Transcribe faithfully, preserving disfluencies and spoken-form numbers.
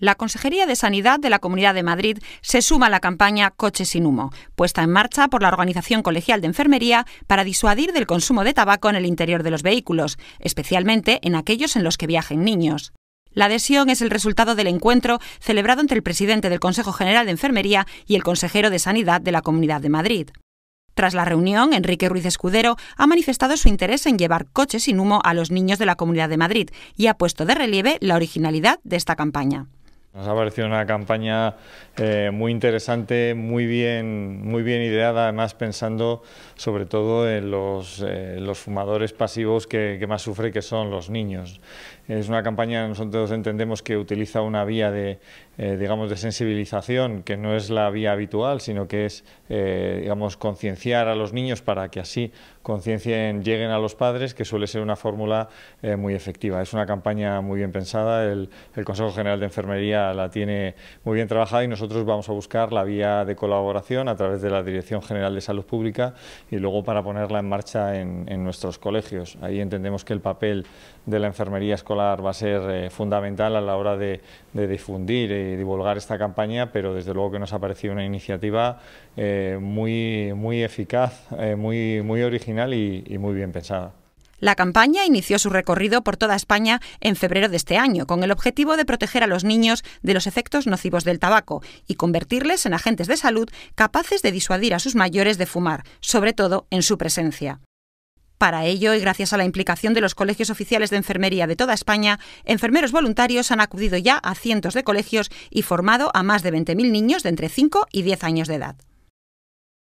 La Consejería de Sanidad de la Comunidad de Madrid se suma a la campaña Coche sin Humo, puesta en marcha por la Organización Colegial de Enfermería para disuadir del consumo de tabaco en el interior de los vehículos, especialmente en aquellos en los que viajen niños. La adhesión es el resultado del encuentro celebrado entre el presidente del Consejo General de Enfermería y el consejero de Sanidad de la Comunidad de Madrid. Tras la reunión, Enrique Ruiz Escudero ha manifestado su interés en llevar coches sin humo a los niños de la Comunidad de Madrid y ha puesto de relieve la originalidad de esta campaña. Nos ha parecido una campaña eh, muy interesante, muy bien, muy bien ideada, además pensando sobre todo en los, eh, los fumadores pasivos que, que más sufren, que son los niños. Es una campaña, nosotros entendemos que utiliza una vía de, eh, digamos, de sensibilización, que no es la vía habitual, sino que es, eh, digamos, concienciar a los niños para que así conciencien, lleguen a los padres, que suele ser una fórmula eh, muy efectiva. Es una campaña muy bien pensada, el, el Consejo General de Enfermería la tiene muy bien trabajada y nosotros vamos a buscar la vía de colaboración a través de la Dirección General de Salud Pública y luego para ponerla en marcha en, en nuestros colegios. Ahí entendemos que el papel de la enfermería escolar va a ser eh, fundamental a la hora de, de difundir y divulgar esta campaña, pero desde luego que nos ha parecido una iniciativa eh, muy, muy eficaz, eh, muy, muy original y, y muy bien pensada. La campaña inició su recorrido por toda España en febrero de este año, con el objetivo de proteger a los niños de los efectos nocivos del tabaco y convertirles en agentes de salud capaces de disuadir a sus mayores de fumar, sobre todo en su presencia. Para ello, y gracias a la implicación de los colegios oficiales de enfermería de toda España, enfermeros voluntarios han acudido ya a cientos de colegios y formado a más de veinte mil niños de entre cinco y diez años de edad.